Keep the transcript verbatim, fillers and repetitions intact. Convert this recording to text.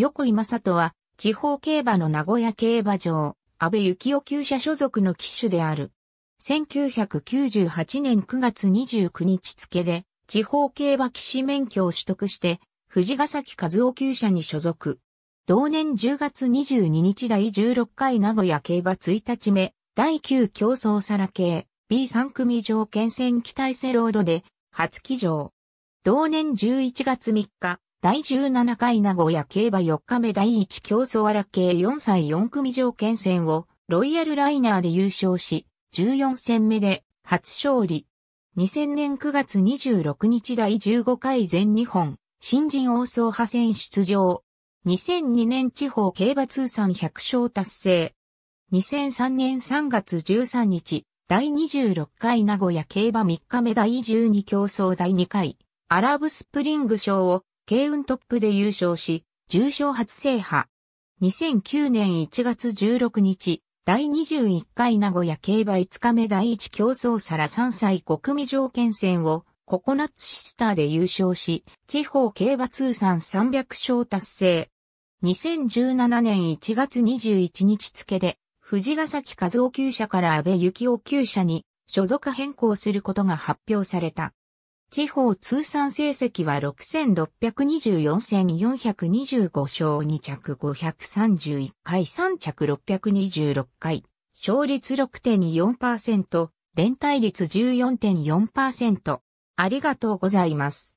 横井正人は、地方競馬の名古屋競馬場、安倍幸雄厩舎所属の騎手である。せんきゅうひゃくきゅうじゅうはちねんくがつにじゅうくにち付で、地方競馬騎士免許を取得して、藤ヶ崎和夫厩舎に所属。同年じゅうがつにじゅうににちだいじゅうろっかい名古屋競馬いちにちめ、だいきゅう競走サラ系、ビーさん 組条件戦期待セロードで、初騎乗。同年じゅういちがつみっか、だいじゅうななかい名古屋競馬よっかめだいいち競走荒系よんさいよん組条件戦をロイヤルライナーで優勝し、じゅうよんせんめで初勝利。にせんねんくがつにじゅうろくにちだいじゅうごかい全日本新人王総覇戦出場。にせんにねん地方競馬通算ひゃくしょう達成。にせんさんねんさんがつじゅうさんにちだいにじゅうろっかい名古屋競馬みっかめだいじゅうに競走だいにかいアラブスプリング賞を慶運トップで優勝し、重賞初制覇。にせんきゅうねんいちがつじゅうろくにち、だいにじゅういっかい名古屋競馬いつかめだいいち競走皿さんさいご組条件戦をココナッツシスターで優勝し、地方競馬通算さんびゃくしょう達成。にせんじゅうななねんいちがつにじゅういちにち付で、藤ヶ崎和夫厩舎から安倍幸雄厩舎に所属変更することが発表された。地方通算成績はろくせんろっぴゃくにじゅうよんせんよんひゃくにじゅうごしょうにちゃくごひゃくさんじゅういっかいさんちゃくろっぴゃくにじゅうろっかい、勝率 ろくてんにじゅうよんパーセント、連帯率 じゅうよんてんよんパーセント。ありがとうございます。